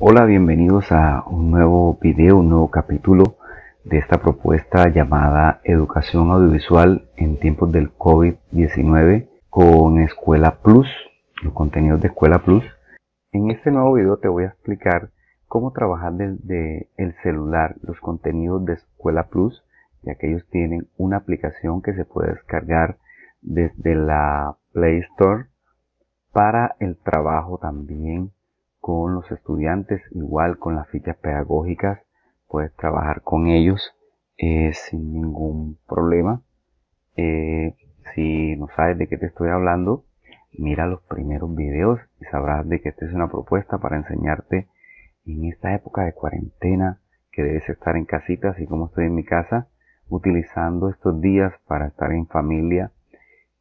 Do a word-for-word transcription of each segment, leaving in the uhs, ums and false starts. Hola, bienvenidos a un nuevo video, un nuevo capítulo de esta propuesta llamada Educación Audiovisual en tiempos del COVID diecinueve con Escuela Plus, los contenidos de Escuela Plus. En este nuevo video te voy a explicar cómo trabajar desde el celular los contenidos de Escuela Plus, ya que ellos tienen una aplicación que se puede descargar desde la Play Store para el trabajo también con los estudiantes, igual con las fichas pedagógicas, puedes trabajar con ellos eh, sin ningún problema. Eh, si no sabes de qué te estoy hablando, mira los primeros videos y sabrás de que esta es una propuesta para enseñarte en esta época de cuarentena que debes estar en casita, así como estoy en mi casa, utilizando estos días para estar en familia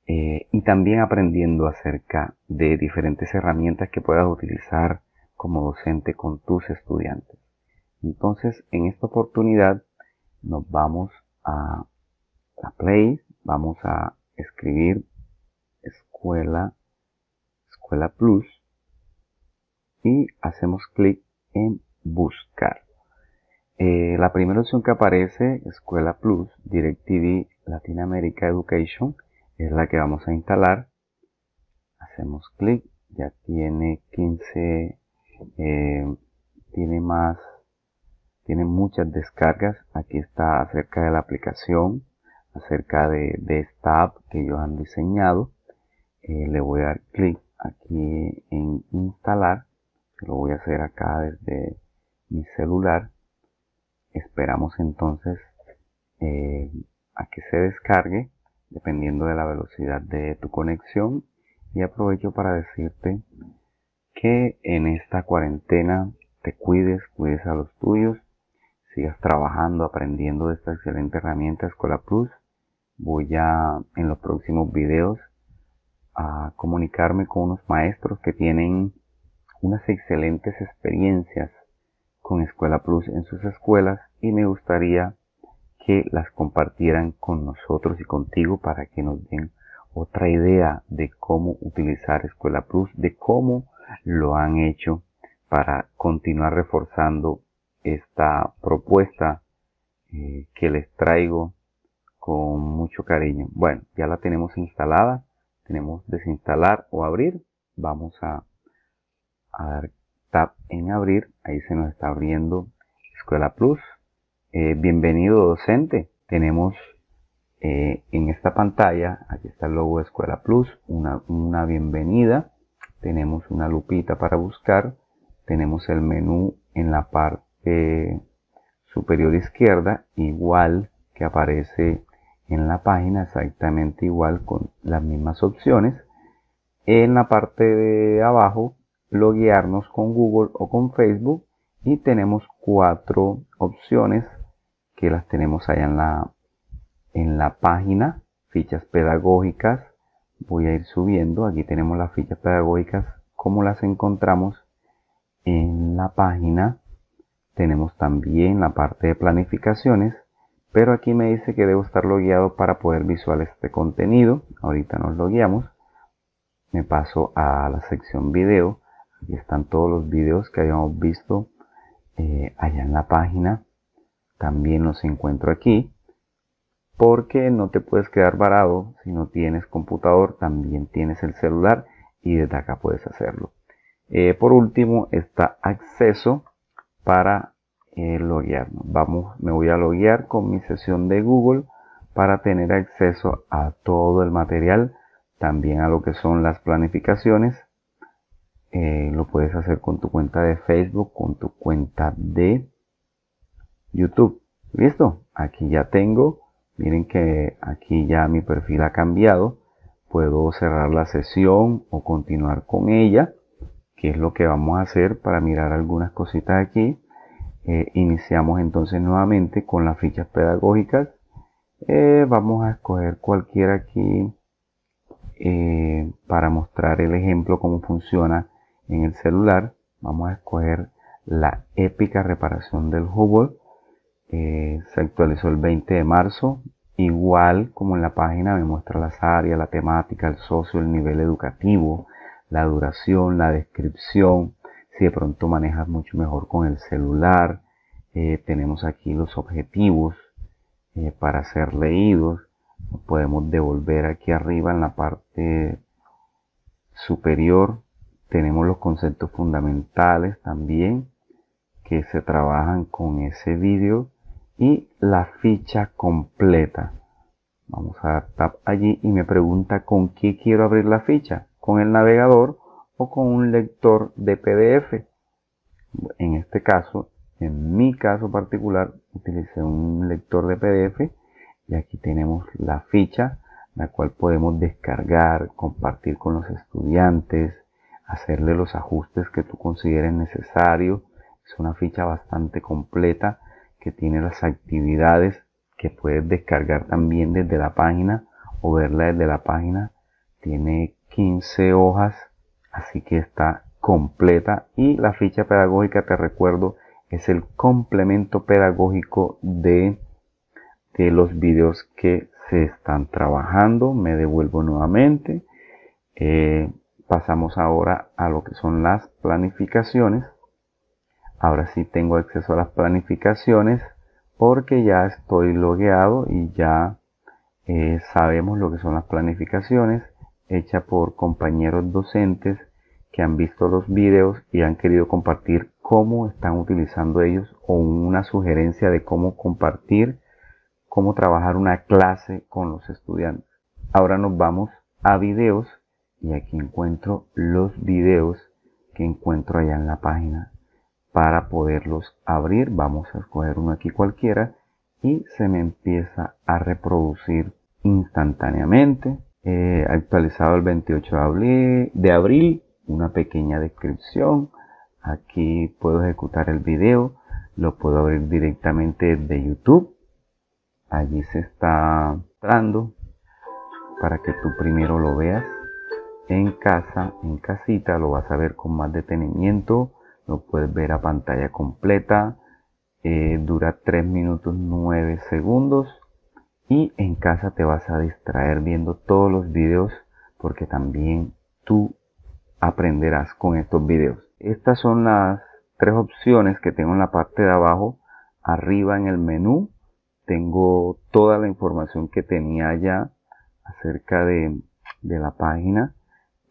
eh, y también aprendiendo acerca de diferentes herramientas que puedas utilizar como docente con tus estudiantes. Entonces, en esta oportunidad nos vamos a la Play, vamos a escribir Escuela, Escuela Plus y hacemos clic en buscar. Eh, la primera opción que aparece, Escuela Plus, Direct T V, Latinoamérica Education, es la que vamos a instalar. Hacemos clic, ya tiene quince, eh, tiene más, tiene muchas descargas. Aquí está acerca de la aplicación, acerca de, de esta app que ellos han diseñado. Eh, le voy a dar clic aquí en instalar, lo voy a hacer acá desde mi celular. Esperamos entonces eh, a que se descargue dependiendo de la velocidad de tu conexión, y aprovecho para decirte que en esta cuarentena te cuides, cuides a los tuyos, sigas trabajando, aprendiendo de esta excelente herramienta Escuela Plus. Voy a en los próximos videos a comunicarme con unos maestros que tienen unas excelentes experiencias con Escuela Plus en sus escuelas, y me gustaría que las compartieran con nosotros y contigo para que nos den otra idea de cómo utilizar Escuela Plus, de cómo lo han hecho para continuar reforzando esta propuesta eh, que les traigo con mucho cariño. Bueno, ya la tenemos instalada, tenemos desinstalar o abrir, vamos a, a dar tap en abrir, ahí se nos está abriendo Escuela Plus. Eh, bienvenido docente, tenemos eh, en esta pantalla, aquí está el logo de Escuela Plus, una, una bienvenida, tenemos una lupita para buscar, tenemos el menú en la parte superior izquierda, igual que aparece en la página, exactamente igual con las mismas opciones. En la parte de abajo, loguearnos con Google o con Facebook, y tenemos cuatro opciones que las tenemos allá en la, en la página. Fichas pedagógicas, voy a ir subiendo, aquí tenemos las fichas pedagógicas como las encontramos en la página. Tenemos también la parte de planificaciones, pero aquí me dice que debo estar logueado para poder visualizar este contenido. Ahorita nos logueamos, me paso a la sección video. Aquí están todos los videos que habíamos visto eh, allá en la página. También los encuentro aquí, porque no te puedes quedar varado. Si no tienes computador, también tienes el celular y desde acá puedes hacerlo. Eh, por último está acceso para eh, loguearnos. Vamos, me voy a loguear con mi sesión de Google para tener acceso a todo el material, también a lo que son las planificaciones. Eh, lo puedes hacer con tu cuenta de Facebook, con tu cuenta de YouTube. Listo, aquí ya tengo, miren que aquí ya mi perfil ha cambiado, puedo cerrar la sesión o continuar con ella, que es lo que vamos a hacer para mirar algunas cositas aquí. Eh, iniciamos entonces nuevamente con las fichas pedagógicas, eh, vamos a escoger cualquiera aquí eh, para mostrar el ejemplo cómo funciona en el celular. Vamos a escoger la épica reparación del Hubble. Eh, se actualizó el veinte de marzo, igual como en la página me muestra las áreas, la temática, el socio, el nivel educativo, la duración, la descripción, si de pronto manejas mucho mejor con el celular. Eh, tenemos aquí los objetivos eh, para ser leídos. Lo podemos devolver aquí arriba en la parte superior. Tenemos los conceptos fundamentales también que se trabajan con ese vídeo y la ficha completa. Vamos a dar tap allí y me pregunta con qué quiero abrir la ficha, con el navegador o con un lector de P D F. En este caso, en mi caso particular, utilicé un lector de P D F y aquí tenemos la ficha, la cual podemos descargar, compartir con los estudiantes, hacerle los ajustes que tú consideres necesarios. Es una ficha bastante completa que tiene las actividades que puedes descargar también desde la página o verla desde la página. Tiene quince hojas, así que está completa. Y la ficha pedagógica, te recuerdo, es el complemento pedagógico de, de los videos que se están trabajando. Me devuelvo nuevamente. Eh, pasamos ahora a lo que son las planificaciones. Ahora sí tengo acceso a las planificaciones porque ya estoy logueado y ya eh, sabemos lo que son las planificaciones hechas por compañeros docentes que han visto los videos y han querido compartir cómo están utilizando ellos o una sugerencia de cómo compartir, cómo trabajar una clase con los estudiantes. Ahora nos vamos a videos y aquí encuentro los videos que encuentro allá en la página. Para poderlos abrir, vamos a escoger uno aquí cualquiera y se me empieza a reproducir instantáneamente. Eh, actualizado el veintiocho de abril, una pequeña descripción. Aquí puedo ejecutar el video, lo puedo abrir directamente de YouTube. Allí se está mostrando para que tú primero lo veas en casa, en casita, lo vas a ver con más detenimiento. Lo puedes ver a pantalla completa, eh, dura tres minutos nueve segundos y en casa te vas a distraer viendo todos los videos porque también tú aprenderás con estos videos. Estas son las tres opciones que tengo en la parte de abajo. Arriba en el menú tengo toda la información que tenía ya acerca de, de la página.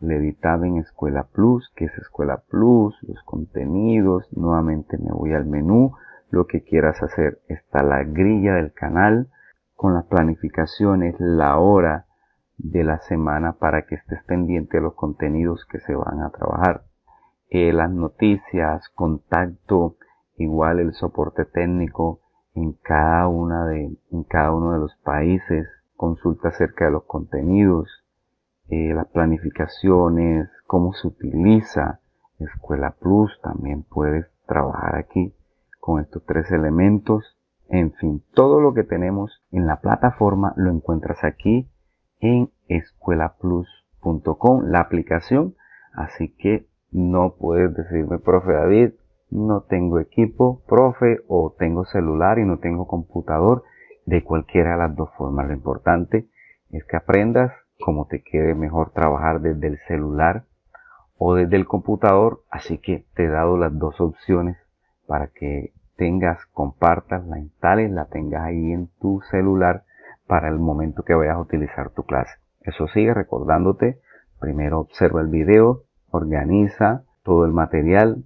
Le di tab en Escuela Plus, que es Escuela Plus, los contenidos. Nuevamente me voy al menú, lo que quieras hacer. Está la grilla del canal con las planificaciones, la hora de la semana para que estés pendiente de los contenidos que se van a trabajar. Eh, las noticias, contacto, igual el soporte técnico en cada, una de, en cada uno de los países. Consulta acerca de los contenidos. Eh, las planificaciones, cómo se utiliza Escuela Plus, también puedes trabajar aquí con estos tres elementos. En fin, todo lo que tenemos en la plataforma lo encuentras aquí en escuela plus punto com, la aplicación. Así que no puedes decirme, profe David, no tengo equipo, profe, o tengo celular y no tengo computador. De cualquiera de las dos formas, lo importante es que aprendas. Como te quede mejor trabajar desde el celular o desde el computador, así que te he dado las dos opciones para que tengas, compartas, la instales, la tengas ahí en tu celular para el momento que vayas a utilizar tu clase. Eso sigue recordándote, primero observa el video, organiza todo el material,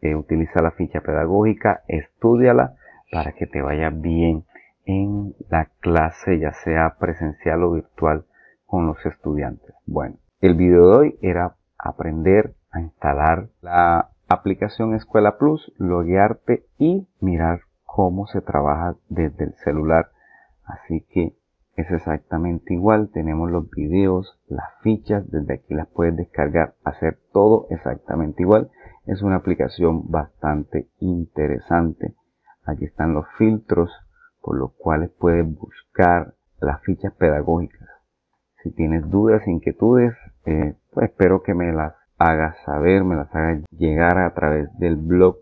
eh, utiliza la ficha pedagógica, estúdiala para que te vaya bien en la clase, ya sea presencial o virtual, con los estudiantes. Bueno, el video de hoy era aprender a instalar la aplicación Escuela Plus, loguearte y mirar cómo se trabaja desde el celular. Así que es exactamente igual, tenemos los videos, las fichas, desde aquí las puedes descargar, hacer todo exactamente igual. Es una aplicación bastante interesante. Aquí están los filtros por los cuales puedes buscar las fichas pedagógicas. Si tienes dudas, inquietudes, eh, pues espero que me las hagas saber, me las hagas llegar a través del blog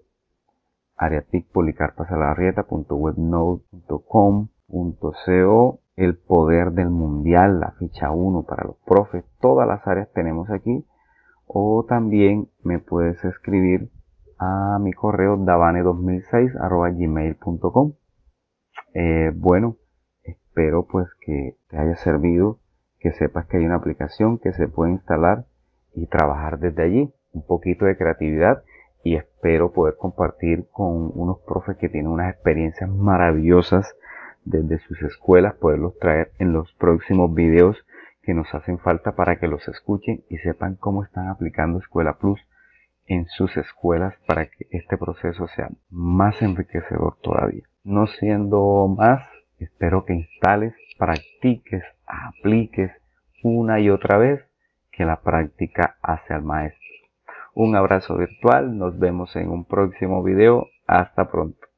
área tic policarpa salavarrieta punto webnode punto com punto co, el poder del mundial, la ficha uno para los profes, todas las áreas tenemos aquí. O también me puedes escribir a mi correo davane dos mil seis arroba gmail punto com. Eh, bueno, espero pues que te haya servido, que sepas que hay una aplicación que se puede instalar y trabajar desde allí, un poquito de creatividad, y espero poder compartir con unos profes que tienen unas experiencias maravillosas desde sus escuelas, poderlos traer en los próximos videos que nos hacen falta para que los escuchen y sepan cómo están aplicando Escuela Plus en sus escuelas para que este proceso sea más enriquecedor todavía. No siendo más, espero que instales, practiques, apliques una y otra vez, que la práctica hace al maestro. Un abrazo virtual, nos vemos en un próximo video. Hasta pronto.